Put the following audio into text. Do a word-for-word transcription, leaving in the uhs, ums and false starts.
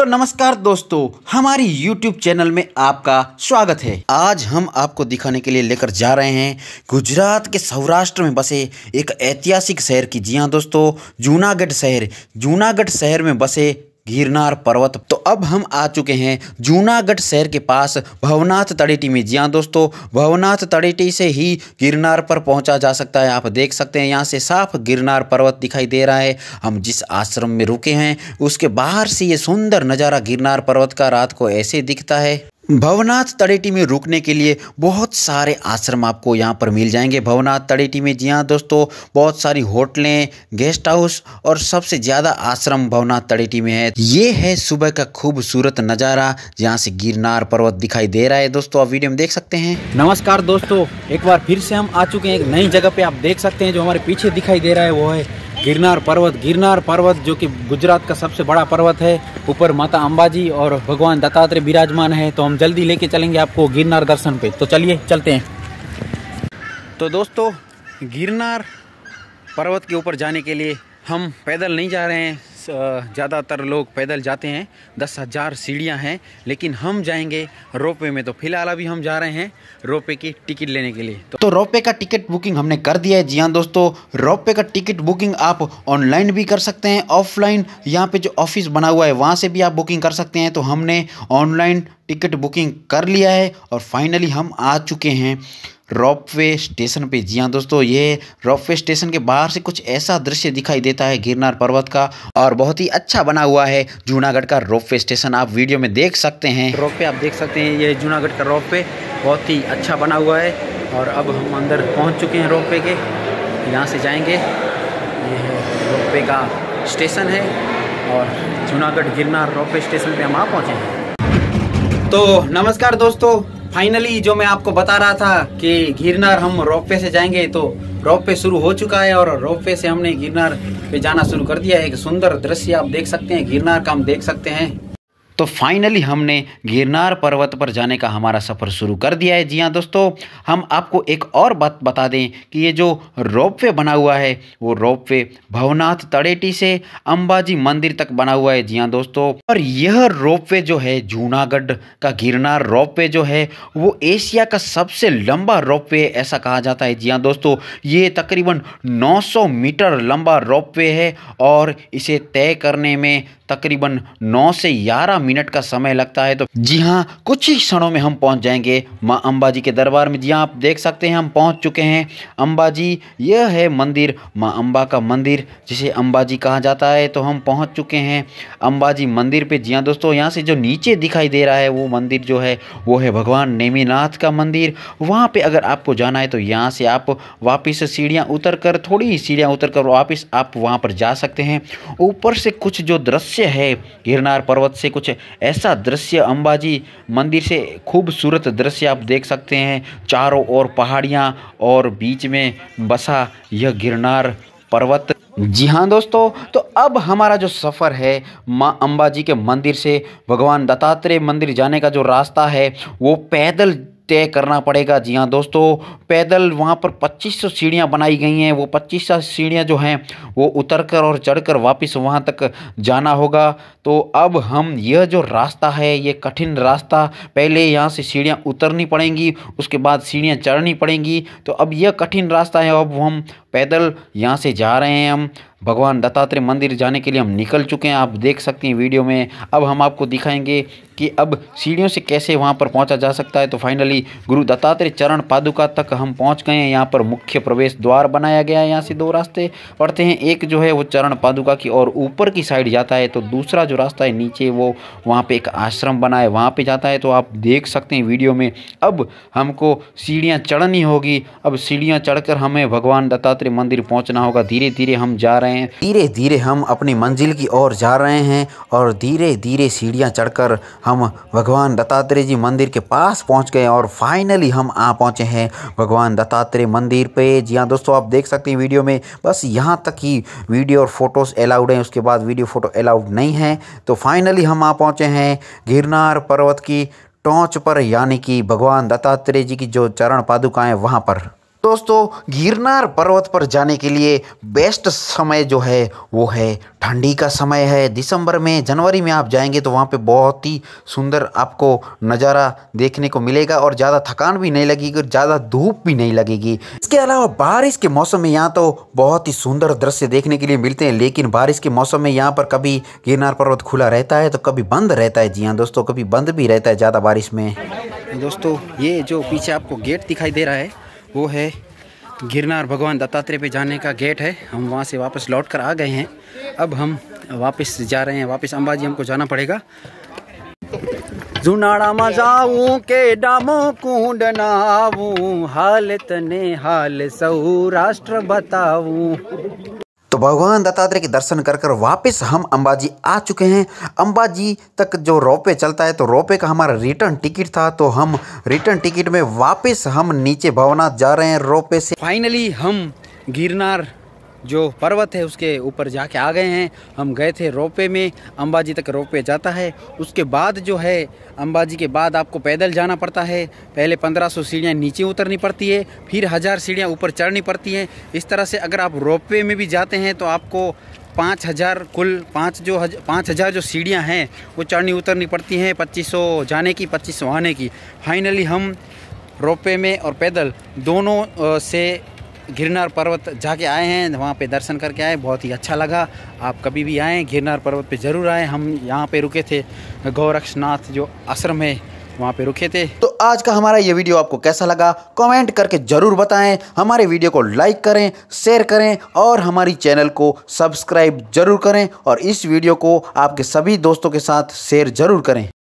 तो नमस्कार दोस्तों, हमारी यूट्यूब चैनल में आपका स्वागत है। आज हम आपको दिखाने के लिए लेकर जा रहे हैं गुजरात के सौराष्ट्र में बसे एक ऐतिहासिक शहर की। जी हाँ दोस्तों, जूनागढ़ शहर। जूनागढ़ शहर में बसे गिरनार पर्वत। तो अब हम आ चुके हैं जूनागढ़ शहर के पास भवनाथ तड़ेटी में। जी हाँ दोस्तों, भवनाथ तड़ेटी से ही गिरनार पर पहुंचा जा सकता है। आप देख सकते हैं, यहाँ से साफ गिरनार पर्वत दिखाई दे रहा है। हम जिस आश्रम में रुके हैं उसके बाहर से ये सुंदर नज़ारा गिरनार पर्वत का रात को ऐसे दिखता है। भवनाथ तड़ेटी में रुकने के लिए बहुत सारे आश्रम आपको यहाँ पर मिल जाएंगे भवनाथ तड़ेटी में। जी हाँ दोस्तों, बहुत सारी होटलें, गेस्ट हाउस और सबसे ज़्यादा आश्रम भवनाथ तड़ेटी में है। ये है सुबह का खूबसूरत नज़ारा, यहाँ से गिरनार पर्वत दिखाई दे रहा है। दोस्तों, आप वीडियो में देख सकते हैं। नमस्कार दोस्तों, एक बार फिर से हम आ चुके हैं एक नई जगह पे। आप देख सकते हैं जो हमारे पीछे दिखाई दे रहा है वो है गिरनार पर्वत। गिरनार पर्वत जो कि गुजरात का सबसे बड़ा पर्वत है। ऊपर माता अंबाजी और भगवान दत्तात्रेय विराजमान है। तो हम जल्दी लेके चलेंगे आपको गिरनार दर्शन पे। तो चलिए चलते हैं। तो दोस्तों, गिरनार पर्वत के ऊपर जाने के लिए हम पैदल नहीं जा रहे हैं। ज़्यादातर लोग पैदल जाते हैं। दस हज़ार सीढ़ियाँ हैं, लेकिन हम जाएंगे रोपवे में। तो फिलहाल अभी हम जा रहे हैं रोपवे की टिकट लेने के लिए। तो, तो रोपवे का टिकट बुकिंग हमने कर दिया है। जी हाँ दोस्तों, रोपवे का टिकट बुकिंग आप ऑनलाइन भी कर सकते हैं, ऑफलाइन। यहाँ पे जो ऑफिस बना हुआ है वहाँ से भी आप बुकिंग कर सकते हैं। तो हमने ऑनलाइन टिकट बुकिंग कर लिया है और फाइनली हम आ चुके हैं रोपवे स्टेशन पे। जी हाँ दोस्तों, ये रोपवे स्टेशन के बाहर से कुछ ऐसा दृश्य दिखाई देता है गिरनार पर्वत का, और बहुत ही अच्छा बना हुआ है जूनागढ़ का रोपवे स्टेशन। आप वीडियो में देख सकते हैं रोपवे। आप देख सकते हैं ये जूनागढ़ का रोपवे बहुत ही अच्छा बना हुआ है। और अब हम अंदर पहुंच चुके हैं रोपवे के। यहाँ से जाएँगे, ये रोपवे का स्टेशन है और जूनागढ़ गिरनार रोपवे स्टेशन पर हम आ पहुँचे हैं। तो नमस्कार दोस्तों, फाइनली जो मैं आपको बता रहा था कि गिरनार हम रोपवे से जाएंगे, तो रोपवे शुरू हो चुका है और रोपवे से हमने गिरनार पे जाना शुरू कर दिया है। एक सुंदर दृश्य आप देख सकते हैं, गिरनार का हम देख सकते हैं। तो फाइनली हमने गिरनार पर्वत पर जाने का हमारा सफ़र शुरू कर दिया है। जी हाँ दोस्तों, हम आपको एक और बात बता दें कि ये जो रोपवे बना हुआ है वो रोपवे भवनाथ तड़ेटी से अंबाजी मंदिर तक बना हुआ है। जी हाँ दोस्तों, और यह रोपवे जो है जूनागढ़ का गिरनार रोपवे जो है वो एशिया का सबसे लंबा रोपवे ऐसा कहा जाता है। जी हाँ दोस्तों, ये तकरीबन नौ सौ मीटर लंबा रोपवे है और इसे तय करने में तकरीबन नौ से ग्यारह मिनट का समय लगता है। तो जी हाँ, कुछ ही क्षणों में हम पहुंच जाएंगे माँ अंबाजी के दरबार में। जी हाँ, आप देख सकते हैं हम पहुंच चुके हैं अंबाजी। यह है मंदिर, माँ अंबा का मंदिर जिसे अंबाजी कहा जाता है। तो हम पहुंच चुके हैं अंबाजी मंदिर पे। जी हाँ दोस्तों, यहाँ से जो नीचे दिखाई दे रहा है वो मंदिर जो है वो है भगवान नेमीनाथ का मंदिर। वहाँ पर अगर आपको जाना है तो यहाँ से आप वापस सीढ़ियाँ उतर कर, थोड़ी ही सीढ़ियाँ उतर कर वापस आप वहाँ पर जा सकते हैं। ऊपर से कुछ जो दृश्य है गिरनार पर्वत से, कुछ ऐसा दृश्य अंबाजी मंदिर से खूबसूरत दृश्य आप देख सकते हैं। चारों ओर पहाड़ियां और बीच में बसा यह गिरनार पर्वत। जी हाँ दोस्तों, तो अब हमारा जो सफ़र है माँ अंबाजी के मंदिर से भगवान दत्तात्रेय मंदिर जाने का जो रास्ता है वो पैदल तय करना पड़ेगा। जी हाँ दोस्तों, पैदल वहाँ पर पच्चीस सौ सीढ़ियाँ बनाई गई हैं। वो पच्चीस सौ सीढ़ियाँ जो हैं वो उतरकर और चढ़कर वापस वहाँ तक जाना होगा। तो अब हम यह जो रास्ता है ये कठिन रास्ता, पहले यहाँ से सीढ़ियाँ उतरनी पड़ेंगी, उसके बाद सीढ़ियाँ चढ़नी पड़ेंगी। तो अब यह कठिन रास्ता है। अब हम पैदल यहाँ से जा रहे हैं। हम भगवान दत्तात्रेय मंदिर जाने के लिए हम निकल चुके हैं। आप देख सकते हैं वीडियो में। अब हम आपको दिखाएंगे कि अब सीढ़ियों से कैसे वहाँ पर पहुँचा जा सकता है। तो फाइनली गुरु दत्तात्रेय चरण पादुका तक हम पहुँच गए हैं। यहाँ पर मुख्य प्रवेश द्वार बनाया गया है। यहाँ से दो रास्ते पड़ते हैं, एक जो है वो चरण पादुका की और ऊपर की साइड जाता है, तो दूसरा जो रास्ता है नीचे वो वहाँ पर एक आश्रम बना है वहाँ पर जाता है। तो आप देख सकते हैं वीडियो में। अब हमको सीढ़ियाँ चढ़नी होगी। अब सीढ़ियाँ चढ़कर हमें भगवान दत्तात्रेय मंदिर पहुँचना होगा। धीरे धीरे हम जा रहे हैं, धीरे धीरे हम अपनी मंजिल की ओर जा रहे हैं और धीरे धीरे सीढ़ियां चढ़कर हम भगवान दत्तात्रेय जी मंदिर के पास पहुंच गए। और फाइनली हम आ पहुंचे हैं भगवान दत्तात्रेय मंदिर पे। जी हाँ दोस्तों, आप देख सकते हैं वीडियो में। बस यहां तक ही वीडियो और फोटोज़ अलाउड हैं, उसके बाद वीडियो फ़ोटो अलाउड नहीं है। तो फाइनली हम आ पहुँचे हैं गिरनार पर्वत की टॉर्च पर, यानी कि भगवान दत्तात्रेय जी की जो चरण पादुकाएँ वहाँ पर। दोस्तों गिरनार पर्वत पर जाने के लिए बेस्ट समय जो है वो है ठंडी का समय है। दिसंबर में जनवरी में आप जाएंगे तो वहाँ पे बहुत ही सुंदर आपको नज़ारा देखने को मिलेगा और ज़्यादा थकान भी नहीं लगेगी और ज़्यादा धूप भी नहीं लगेगी। इसके अलावा बारिश के मौसम में यहाँ तो बहुत ही सुंदर दृश्य देखने के लिए मिलते हैं, लेकिन बारिश के मौसम में यहाँ पर कभी गिरनार पर्वत खुला रहता है तो कभी बंद रहता है। जी हाँ दोस्तों, कभी बंद भी रहता है ज़्यादा बारिश में। दोस्तों ये जो पीछे आपको गेट दिखाई दे रहा है वो है गिरनार भगवान दत्तात्रेय पे जाने का गेट है। हम वहाँ से वापस लौट कर आ गए हैं, अब हम वापस जा रहे हैं, वापस अंबाजी हमको जाना पड़ेगा। जूनाड़ा मजाऊ के डामों कूड नाऊ हाल तने हाल सौराष्ट्र बताऊ। तो भगवान दत्तात्रेय के दर्शन कर कर वापस हम अंबाजी आ चुके हैं। अंबाजी तक जो रोपे चलता है तो रोपे का हमारा रिटर्न टिकट था, तो हम रिटर्न टिकट में वापस हम नीचे भवनाथ जा रहे हैं रोपे से। फाइनली हम गिरनार जो पर्वत है उसके ऊपर जाके आ गए हैं। हम गए थे रोपे में, अंबाजी तक रोपे जाता है, उसके बाद जो है अंबाजी के बाद आपको पैदल जाना पड़ता है। पहले पंद्रह सौ सीढ़ियाँ नीचे उतरनी पड़ती है, फिर हज़ार सीढ़ियाँ ऊपर चढ़नी पड़ती हैं। इस तरह से अगर आप रोपे में भी जाते हैं तो आपको पाँच हज़ार कुल पाँच जो हज पाँच हज़ार जो सीढ़ियाँ हैं वो चढ़नी उतरनी पड़ती हैं, पच्चीस सौ जाने की पच्चीस सौ आने की। फाइनली हम रोपे में और पैदल दोनों से गिरनार पर्वत जाके आए हैं, वहाँ पे दर्शन करके आए, बहुत ही अच्छा लगा। आप कभी भी आएँ गिरनार पर्वत पे ज़रूर आएँ। हम यहाँ पे रुके थे गौरक्षनाथ जो आश्रम है वहाँ पे रुके थे। तो आज का हमारा ये वीडियो आपको कैसा लगा कमेंट करके ज़रूर बताएं। हमारे वीडियो को लाइक करें, शेयर करें और हमारी चैनल को सब्सक्राइब ज़रूर करें और इस वीडियो को आपके सभी दोस्तों के साथ शेयर ज़रूर करें।